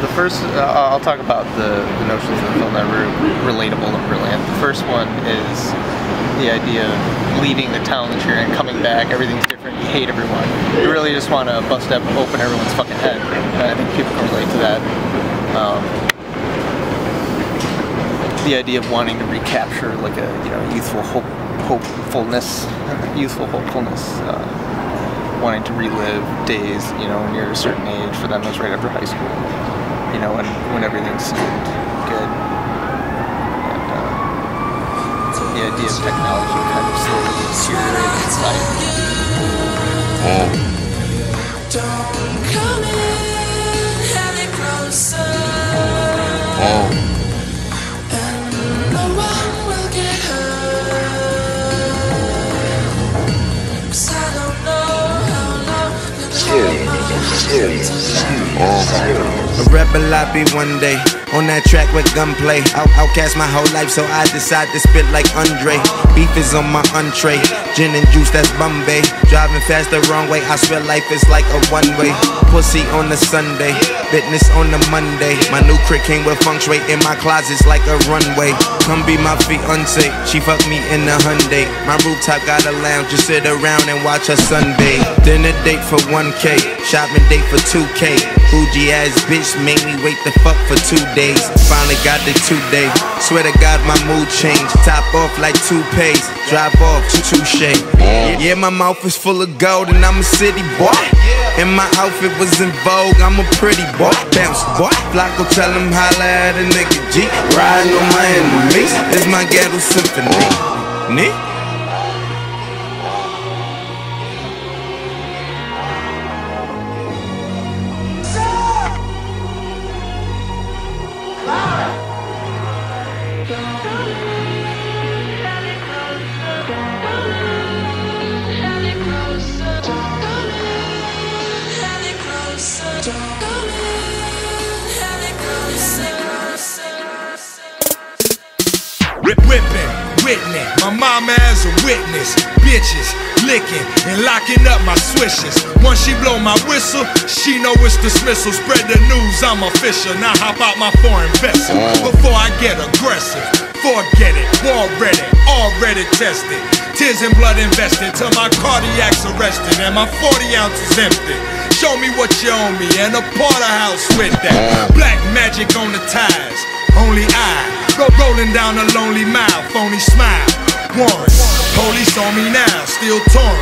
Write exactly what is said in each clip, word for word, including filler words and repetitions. the first, uh, I'll talk about the, the notions of the film that were relatable and brilliant. The first one is the idea of leaving the town that you're in, coming back, everything's different, you hate everyone. You really just want to bust up, open everyone's fucking head. And I think people can relate to that. Um, the idea of wanting to recapture like a, you know, youthful hope, hopefulness, youthful hopefulness. Uh, wanting to relive days, you know, when you're a certain age. For them, that's right after high school, you know, when, when everything's good. And uh, so the idea of technology kind of slowly deteriorating its life. Don't come in any closer. Oh. And no one will get hurt. 'Cause I don't know. A rebel I be one day, on that track with gunplay. Out outcast my whole life, so I decide to spit like Andre. Beef is on my entree, gin and juice, that's Bombay. Driving fast the wrong way, I swear life is like a one-way. Pussy on the Sunday, fitness on the Monday. My new crib came with feng shui, in my closet's like a runway. Come be my fiance, she fucked me in a Hyundai. My rooftop got a lounge, just sit around and watch her sunbathe. Dinner date for one K, shopping date for two K. Bougie ass bitch made me wait the fuck for two days. Finally got the two-day, swear to God my mood changed. Top off like toupees, drop off touche. Yeah, my mouth is full of gold and I'm a city boy. And my outfit was in vogue, I'm a pretty boy. Bounce boy, Flacco tell him holla at a nigga G. Riding on my enemies, it's my ghetto symphony. Nick? My mama as a witness, bitches licking and locking up my swishes. Once she blow my whistle, she know it's dismissal. Spread the news, I'm official. Now hop out my foreign vessel before I get aggressive. Forget it, already, already tested. Tears and blood invested till my cardiac's arrested and my forty ounces empty. Show me what you owe me and a porter house with that. Black magic on the ties, only I. Rolling down a lonely mile, phony smile. Warrants, police on me now, still torn.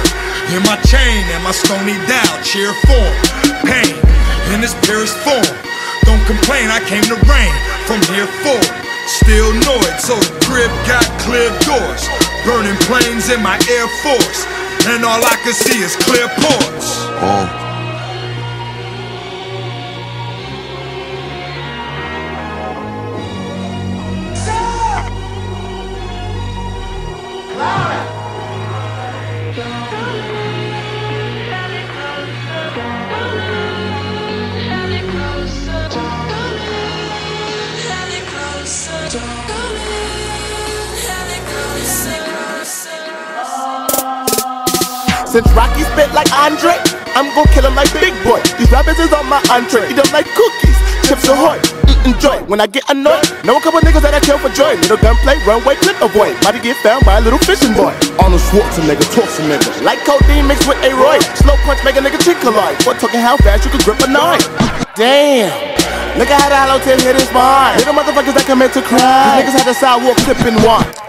In my chain and my stony dial, cheer for pain in its purest form. Don't complain, I came to reign from here forward. Still annoyed, so the crib got cleared doors. Burning planes in my Air Force, and all I can see is clear ports. Oh. Since Rocky spit like Andre, I'm gon' kill him like Big Boy. These rappers is on my entree. Eat them like cookies, chips ahoy, eat and joy. When I get annoyed, know a couple niggas that I kill for joy. Little gunplay, runway, clip avoid. Mighty get found by a little fishing boy. Arnold Schwarzenegger, talk some niggas like codeine mixed with A-Roy. Slow punch, make a nigga chick collide. Boy, talking how fast you can grip a knife. Damn. Look at how the hollow tip hit his mind. Little motherfuckers that commit to crime. These niggas had the sidewalk sipping wine.